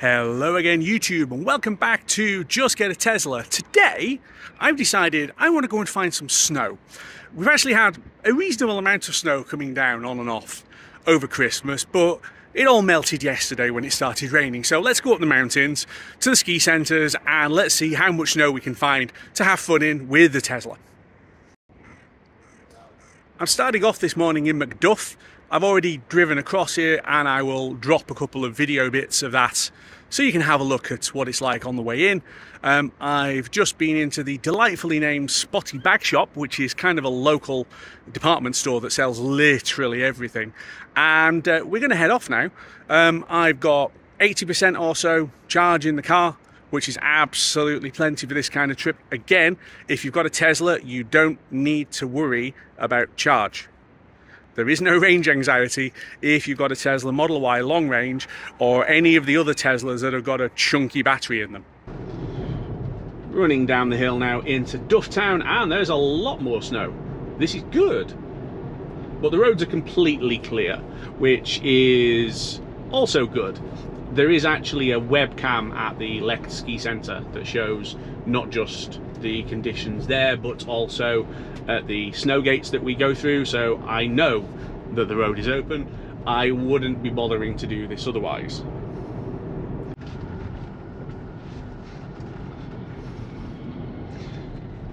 Hello again YouTube, and welcome back to Just Get a Tesla. Today I've decided I want to go and find some snow. We've actually had a reasonable amount of snow coming down on and off over Christmas, but it all melted yesterday when it started raining. So let's go up the mountains to the ski centres and let's see how much snow we can find to have fun in with the Tesla. I'm starting off this morning in Macduff. I've already driven across here and I will drop a couple of video bits of that so you can have a look at what it's like on the way in. I've just been into the delightfully named Spotty Bag Shop, which is kind of a local department store that sells literally everything. And we're going to head off now. I've got 80% or so charge in the car, which is absolutely plenty for this kind of trip. Again, if you've got a Tesla, you don't need to worry about charge. There is no range anxiety if you've got a Tesla Model Y long range or any of the other Teslas that have got a chunky battery in them. Running down the hill now into Dufftown, and there's a lot more snow. This is good. But the roads are completely clear, which is also good. There is actually a webcam at the Lecht Ski Centre that shows not just the conditions there but also at the snow gates that we go through, so I know that the road is open. I wouldn't be bothering to do this otherwise.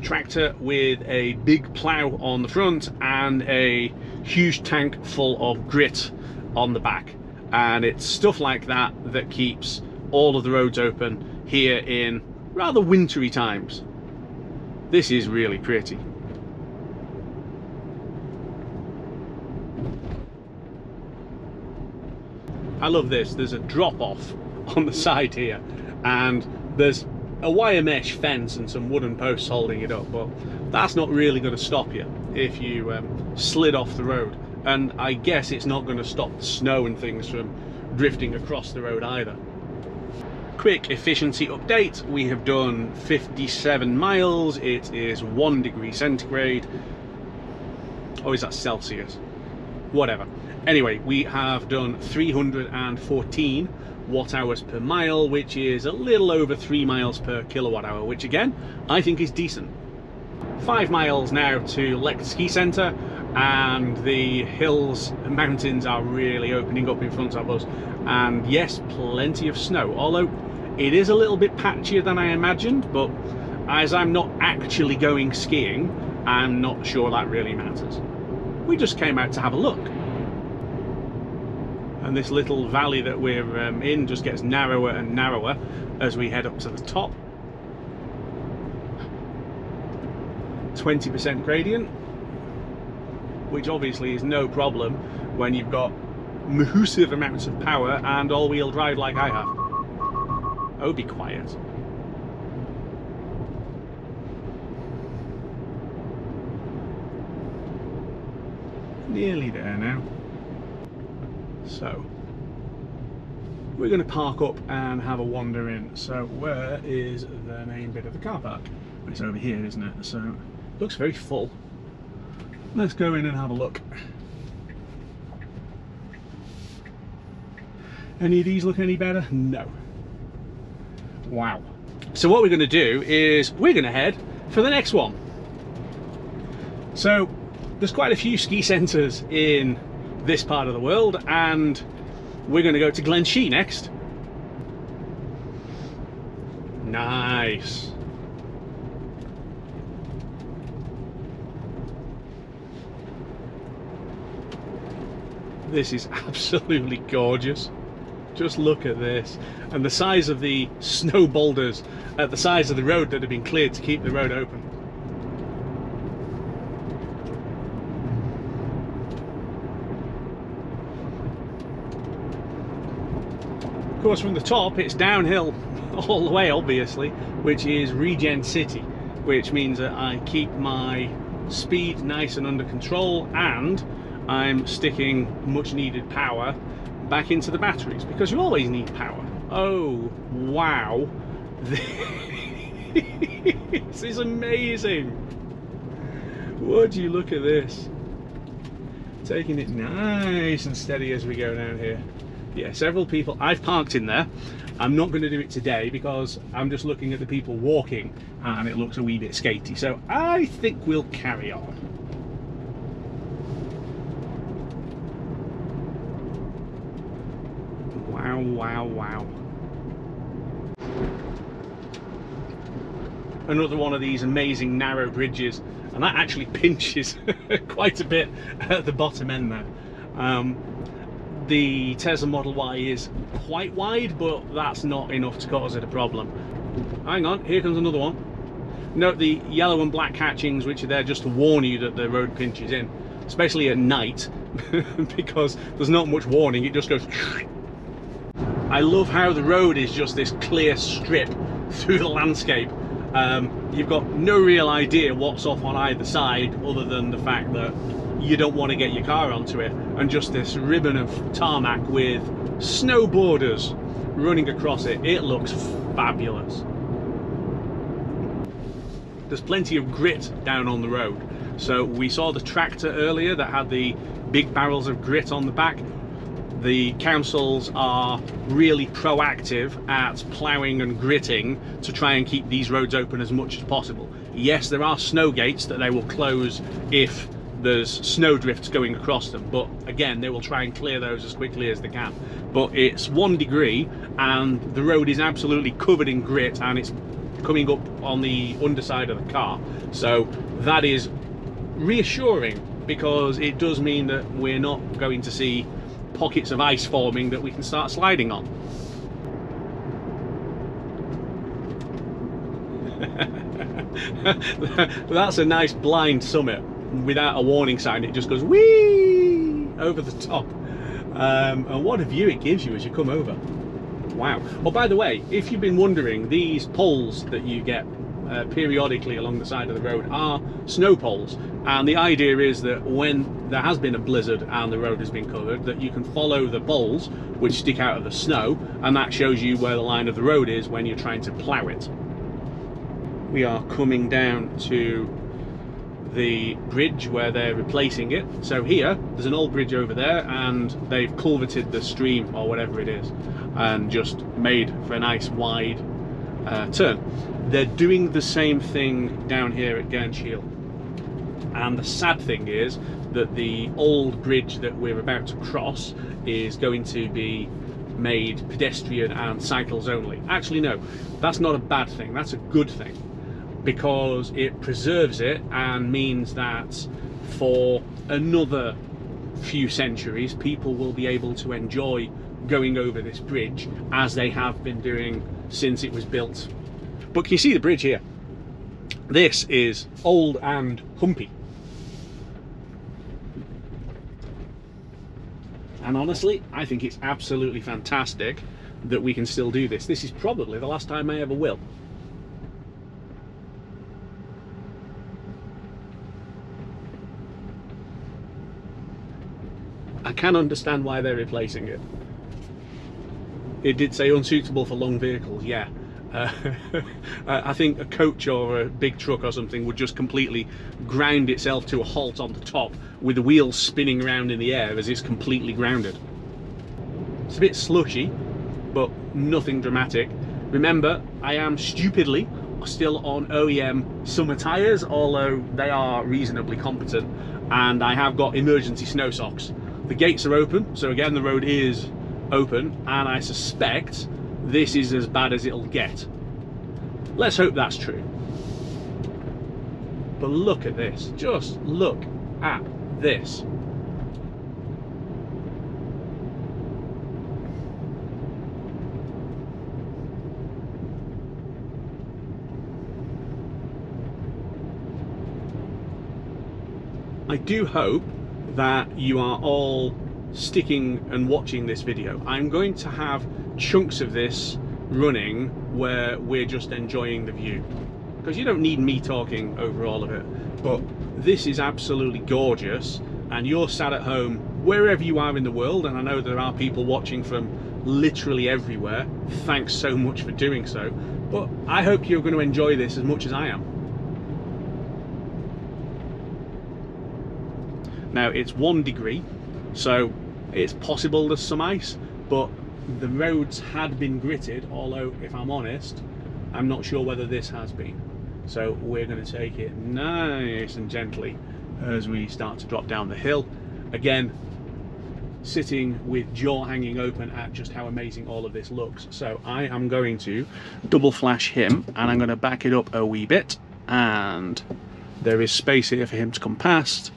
Tractor with a big plough on the front and a huge tank full of grit on the back, and it's stuff like that that keeps all of the roads open here in rather wintry times. This is really pretty. I love this. There's a drop-off on the side here and there's a wire mesh fence and some wooden posts holding it up, but that's not really going to stop you if you slid off the road, and I guess it's not going to stop the snow and things from drifting across the road either. Quick efficiency update. We have done 57 miles. It is 1 degree centigrade. Or is that Celsius? Whatever. Anyway, we have done 314 watt hours per mile, which is a little over 3 miles per kilowatt hour, which again, I think is decent. 5 miles now to Lecht Ski Centre, and the hills and mountains are really opening up in front of us, and yes, plenty of snow, although it is a little bit patchier than I imagined, but as I'm not actually going skiing, I'm not sure that really matters. We just came out to have a look, and this little valley that we're in just gets narrower and narrower as we head up to the top. 20% gradient, which obviously is no problem when you've got massive amounts of power and all-wheel drive like I have. Oh, be quiet. Nearly there now. So, we're going to park up and have a wander in. So, where is the main bit of the car park? It's over here, isn't it? So, it looks very full. Let's go in and have a look. Any of these look any better? No. Wow. So what we're going to do is we're going to head for the next one. So there's quite a few ski centres in this part of the world, and we're going to go to Glenshee next. Nice. This is absolutely gorgeous. Just look at this. And the size of the snow boulders at the size of the road that have been cleared to keep the road open. Of course, from the top, it's downhill all the way, obviously, which is Regen City, which means that I keep my speed nice and under control, and I'm sticking much needed power back into the batteries because you always need power. Oh wow, this is amazing. Would you look at this? Taking it nice and steady as we go down here. Yeah, several people. I've parked in there I'm not going to do it today because I'm just looking at the people walking and it looks a wee bit skatey, so I think we'll carry on. Wow, wow, wow. Another one of these amazing narrow bridges, and that actually pinches quite a bit at the bottom end there. The Tesla Model Y is quite wide, but that's not enough to cause it a problem. Hang on, here comes another one. Note the yellow and black hatchings, which are there just to warn you that the road pinches in, especially at night, because there's not much warning, it just goes. I love how the road is just this clear strip through the landscape. You've got no real idea what's off on either side, other than the fact that you don't want to get your car onto it, and just this ribbon of tarmac with snow borders running across it. It looks fabulous. There's plenty of grit down on the road. So we saw the tractor earlier that had the big barrels of grit on the back. The councils are really proactive at ploughing and gritting to try and keep these roads open as much as possible. Yes, there are snow gates that they will close if there's snow drifts going across them, but again, they will try and clear those as quickly as they can. But it's 1 degree and the road is absolutely covered in grit, and it's coming up on the underside of the car. So that is reassuring, because it does mean that we're not going to see pockets of ice forming that we can start sliding on. That's a nice blind summit without a warning sign. It just goes whee over the top, and what a view it gives you as you come over. Wow. Oh, by the way, if you've been wondering, these poles that you get periodically along the side of the road are snow poles, and the idea is that when there has been a blizzard and the road has been covered, that you can follow the poles which stick out of the snow, and that shows you where the line of the road is when you're trying to plough it. We are coming down to the bridge where they're replacing it. So here there's an old bridge over there, and they've culverted the stream or whatever it is and just made for a nice wide turn. They're doing the same thing down here at Glenshee, and the sad thing is that the old bridge that we're about to cross is going to be made pedestrian and cycles only. Actually, no, that's not a bad thing, that's a good thing, because it preserves it and means that for another few centuries people will be able to enjoy going over this bridge as they have been doing since it was built. But can you see the bridge here? This is old and humpy, and honestly I think it's absolutely fantastic that we can still do this. This is probably the last time I ever will. I can understand why they're replacing it. It did say unsuitable for long vehicles, yeah. I think a coach or a big truck or something would just completely ground itself to a halt on the top with the wheels spinning around in the air as it's completely grounded. It's a bit slushy, but nothing dramatic. Remember, I am stupidly still on OEM summer tyres, although they are reasonably competent, and I have got emergency snow socks. The gates are open, so again the road is open, and I suspect this is as bad as it'll get. Let's hope that's true. But look at this, just look at this. I do hope that you are all sticking and watching this video. I'm going to have chunks of this running where we're just enjoying the view, because you don't need me talking over all of it, but this is absolutely gorgeous, and you're sat at home wherever you are in the world, and I know there are people watching from literally everywhere. Thanks so much for doing so, but I hope you're going to enjoy this as much as I am. Now it's 1 degree, so it's possible there's some ice, but the roads had been gritted, although if I'm honest, I'm not sure whether this has been. So we're going to take it nice and gently as we start to drop down the hill. Again, sitting with jaw hanging open at just how amazing all of this looks. So I am going to double flash him and I'm going to back it up a wee bit, and there is space here for him to come past,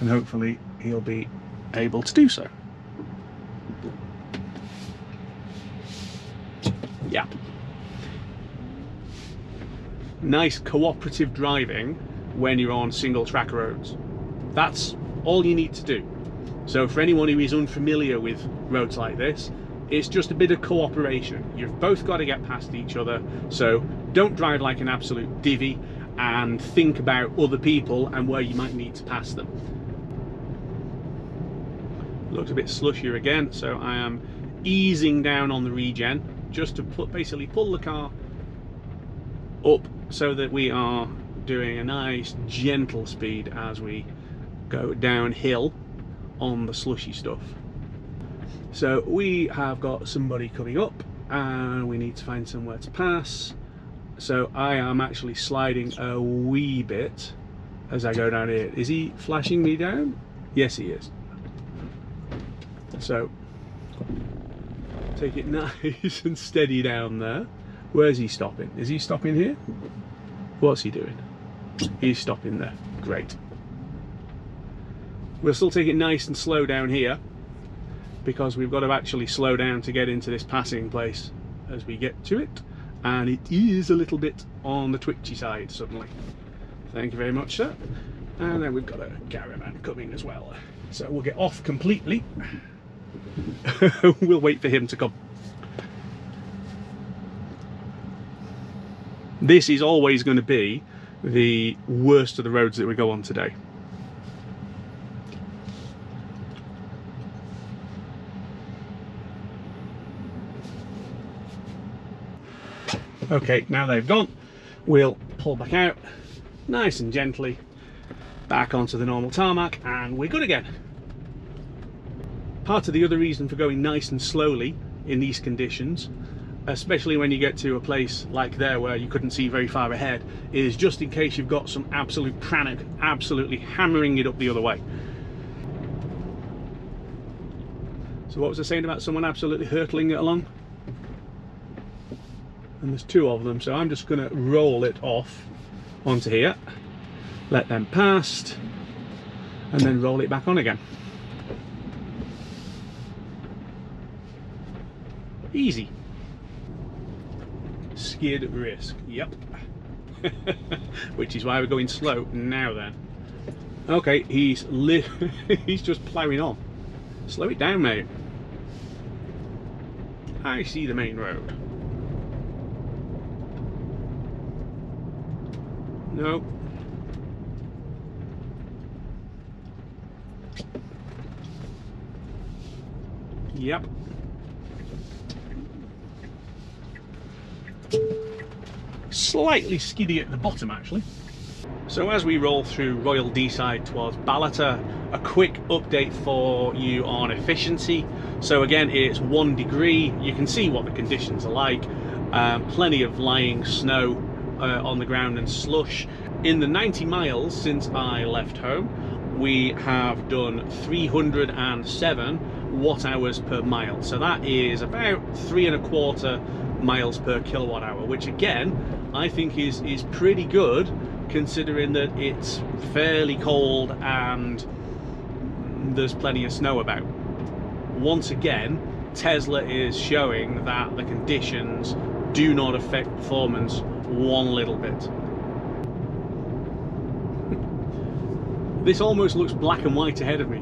and hopefully he'll be able to do so. Yeah. Nice cooperative driving when you're on single track roads. That's all you need to do. So for anyone who is unfamiliar with roads like this, it's just a bit of cooperation. You've both got to get past each other, so don't drive like an absolute divvy, and think about other people and where you might need to pass them. Looks a bit slushier again, so I am easing down on the regen just to basically pull the car up so that we are doing a nice gentle speed as we go downhill on the slushy stuff. So we have got somebody coming up and we need to find somewhere to pass, so I am actually sliding a wee bit as I go down here. Is he flashing me down? Yes, he is. So take it nice and steady down there. Where's he stopping? Is he stopping here? What's he doing? He's stopping there. Great. We'll still take it nice and slow down here, because we've got to actually slow down to get into this passing place as we get to it, and it is a little bit on the twitchy side suddenly. Thank you very much, sir. And then we've got a caravan coming as well, so we'll get off completely. We'll wait for him to come. This is always going to be the worst of the roads that we go on today. Okay, now they've gone, we'll pull back out nice and gently back onto the normal tarmac, and we're good again. Part of the other reason for going nice and slowly in these conditions, especially when you get to a place like there where you couldn't see very far ahead, is just in case you've got some absolute prank absolutely hammering it up the other way. So what was I saying about someone absolutely hurtling it along? And there's two of them, so I'm just going to roll it off onto here, let them past, and then roll it back on again. Easy. Skid risk, yep. Which is why we're going slow now then. Okay, he's just ploughing on. Slow it down, mate. I see the main road. No. Yep. Slightly skiddy at the bottom, actually. So as we roll through Royal Deeside towards Ballater, a quick update for you on efficiency. So again, it's 1 degree. You can see what the conditions are like. Plenty of lying snow on the ground and slush. In the 90 miles since I left home, we have done 307 watt-hours per mile, so that is about 3¼ miles per kilowatt hour, which again I think is pretty good, considering that it's fairly cold and there's plenty of snow about. Once again, Tesla is showing that the conditions do not affect performance one little bit. This almost looks black and white ahead of me,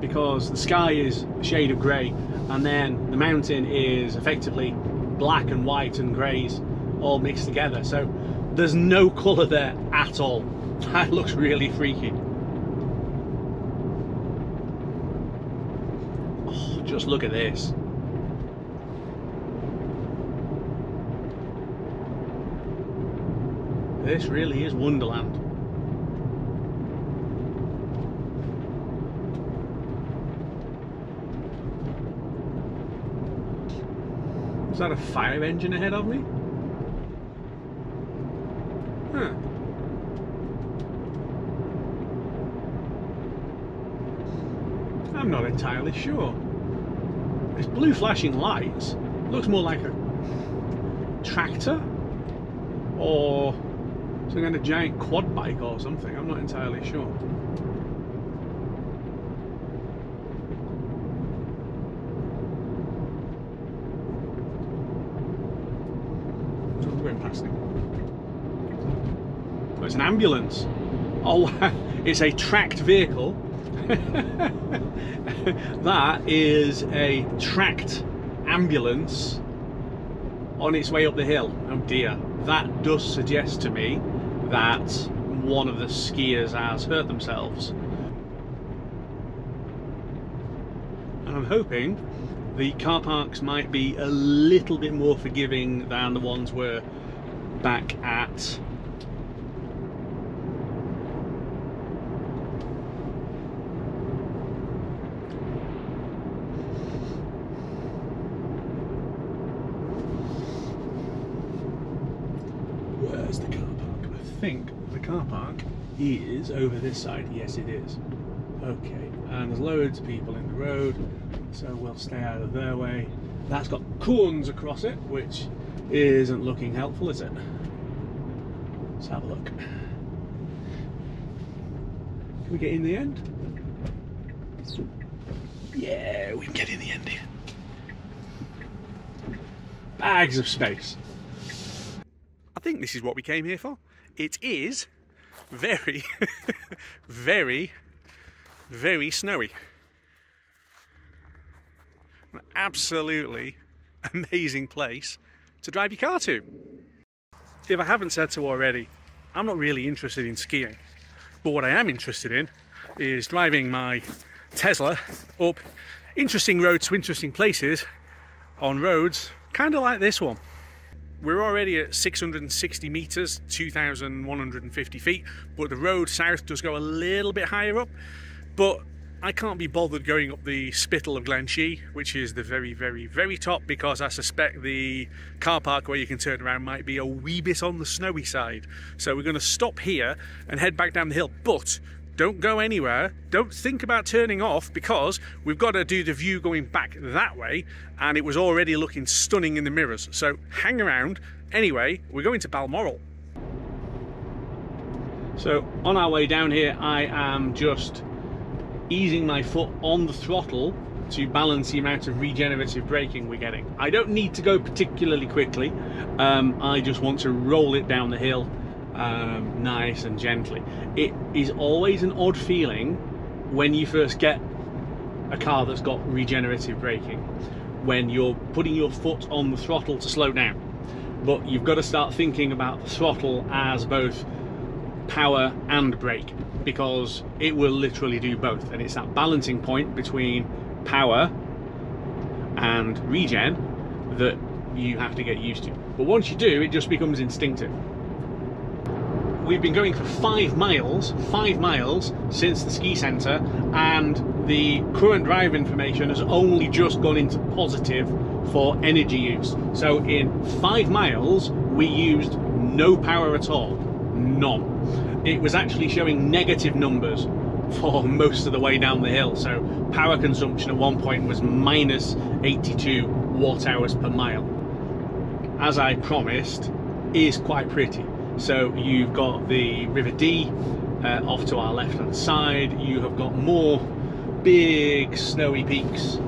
because the sky is a shade of grey and then the mountain is effectively black and white and greys all mixed together, so there's no colour there at all. That looks really freaky. Oh, just look at this. This really is Wonderland. Is that a fire engine ahead of me? Huh. I'm not entirely sure. It's blue flashing lights. Looks more like a tractor or some kind of giant quad bike or something. I'm not entirely sure. I'm going past it. Oh, it's an ambulance. Oh, it's a tracked vehicle. That is a tracked ambulance on its way up the hill. Oh dear, that does suggest to me that one of the skiers has hurt themselves. And I'm hoping the car parks might be a little bit more forgiving than the ones were back at is over this side. Yes, it is. Okay, and there's loads of people in the road, so we'll stay out of their way. That's got corns across it, which isn't looking helpful, is it? Let's have a look. Can we get in the end? Yeah, we can get in the end here. Bags of space. I think this is what we came here for. It is very, very, very snowy. An absolutely amazing place to drive your car to. If I haven't said so already, I'm not really interested in skiing, but what I am interested in is driving my Tesla up interesting roads to interesting places on roads kind of like this one. We're already at 660 metres, 2,150 feet, but the road south does go a little bit higher up. But I can't be bothered going up the Spittal of Glenshee, which is the very, very, very top, because I suspect the car park where you can turn around might be a wee bit on the snowy side. So we're going to stop here and head back down the hill. But don't go anywhere. Don't think about turning off, because we've got to do the view going back that way, and it was already looking stunning in the mirrors. So hang around. Anyway, we're going to Balmoral. So on our way down here, I am just easing my foot on the throttle to balance the amount of regenerative braking we're getting. I don't need to go particularly quickly. I just want to roll it down the hill. Nice and gently. It is always an odd feeling when you first get a car that's got regenerative braking, when you're putting your foot on the throttle to slow down, but you've got to start thinking about the throttle as both power and brake, because it will literally do both, and it's that balancing point between power and regen that you have to get used to. But once you do, it just becomes instinctive. We've been going for 5 miles since the ski centre, and the current drive information has only just gone into positive for energy use. So in 5 miles, we used no power at all, none. It was actually showing negative numbers for most of the way down the hill. So power consumption at one point was minus 82 watt hours per mile. As I promised, is quite pretty. So you've got the River Dee off to our left hand side. You have got more big snowy peaks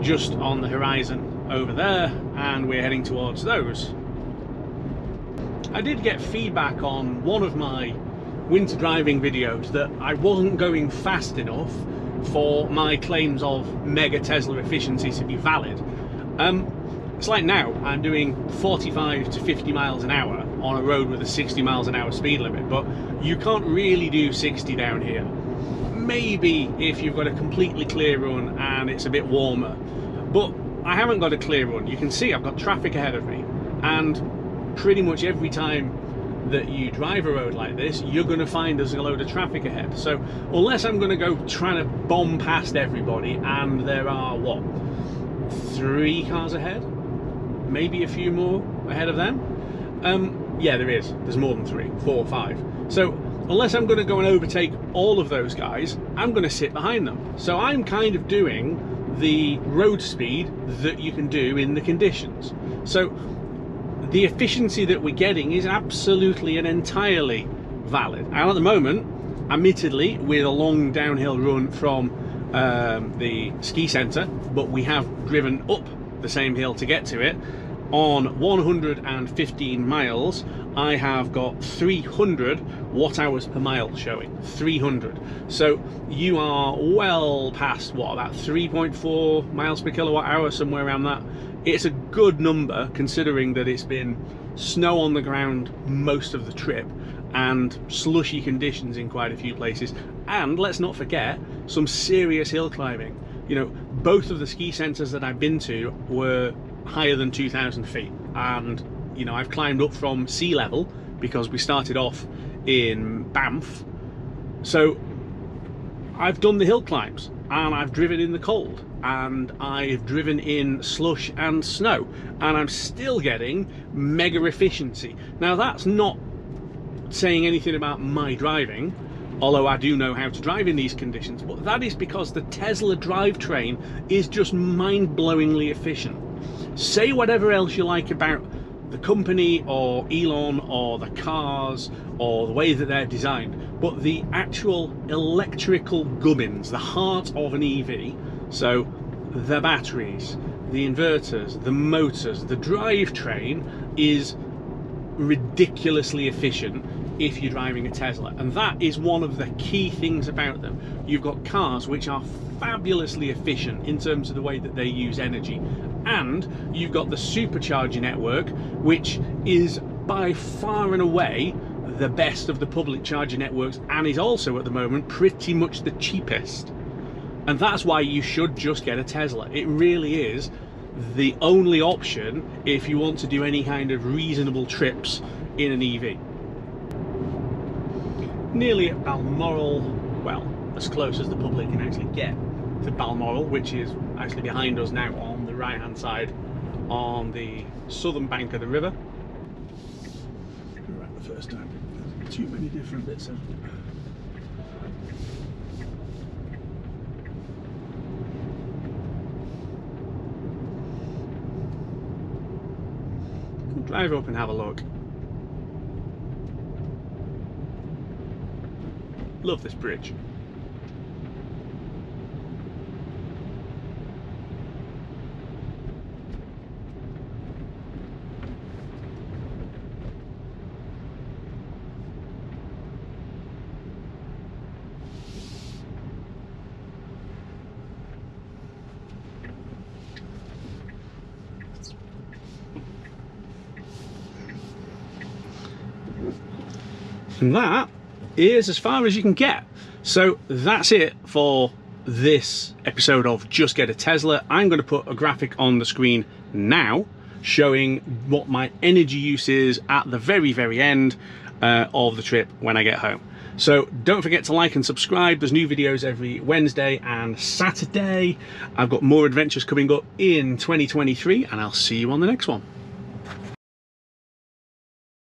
just on the horizon over there, and we're heading towards those. I did get feedback on one of my winter driving videos that I wasn't going fast enough for my claims of mega Tesla efficiency to be valid. It's like now, I'm doing 45 to 50 miles an hour on a road with a 60 miles an hour speed limit, but you can't really do 60 down here. Maybe if you've got a completely clear run and it's a bit warmer, but I haven't got a clear run. You can see I've got traffic ahead of me, and pretty much every time that you drive a road like this, you're going to find there's a load of traffic ahead. So unless I'm going to go trying to bomb past everybody, and there are what, three cars ahead, maybe a few more ahead of them. Yeah, there is. There's more than three, four, five. So unless I'm going to go and overtake all of those guys, I'm going to sit behind them. So I'm kind of doing the road speed that you can do in the conditions. So the efficiency that we're getting is absolutely and entirely valid. And at the moment, admittedly, with a long downhill run from the ski centre, but we have driven up the same hill to get to it. On 115 miles, I have got 300 watt-hours per mile showing, 300. So you are well past, what, about 3.4 miles per kilowatt hour, somewhere around that. It's a good number considering that it's been snow on the ground most of the trip and slushy conditions in quite a few places. And let's not forget, some serious hill climbing. You know, both of the ski centres that I've been to were higher than 2,000 feet, and you know, I've climbed up from sea level because we started off in Banff, so I've done the hill climbs and I've driven in the cold and I've driven in slush and snow, and I'm still getting mega efficiency. Now that's not saying anything about my driving, although I do know how to drive in these conditions, but that is because the Tesla drivetrain is just mind-blowingly efficient. Say whatever else you like about the company or Elon or the cars or the way that they're designed, but the actual electrical gubbins, the heart of an EV, so the batteries, the inverters, the motors, the drivetrain, is ridiculously efficient if you're driving a Tesla. And that is one of the key things about them. You've got cars which are fabulously efficient in terms of the way that they use energy, and you've got the supercharger network, which is by far and away the best of the public charger networks and is also at the moment pretty much the cheapest. And that's why you should just get a Tesla. It really is the only option if you want to do any kind of reasonable trips in an EV. Nearly at Balmoral, well, as close as the public can actually get to Balmoral, which is actually behind us now on the right hand side on the southern bank of the river. Right, the first time, there's too many different bits of. We'll drive up and have a look. Love this bridge. And that is as far as you can get. So that's it for this episode of Just Get a Tesla. I'm going to put a graphic on the screen now showing what my energy use is at the very, very end of the trip when I get home. So don't forget to like and subscribe. There's new videos every Wednesday and Saturday. I've got more adventures coming up in 2023, and I'll see you on the next one.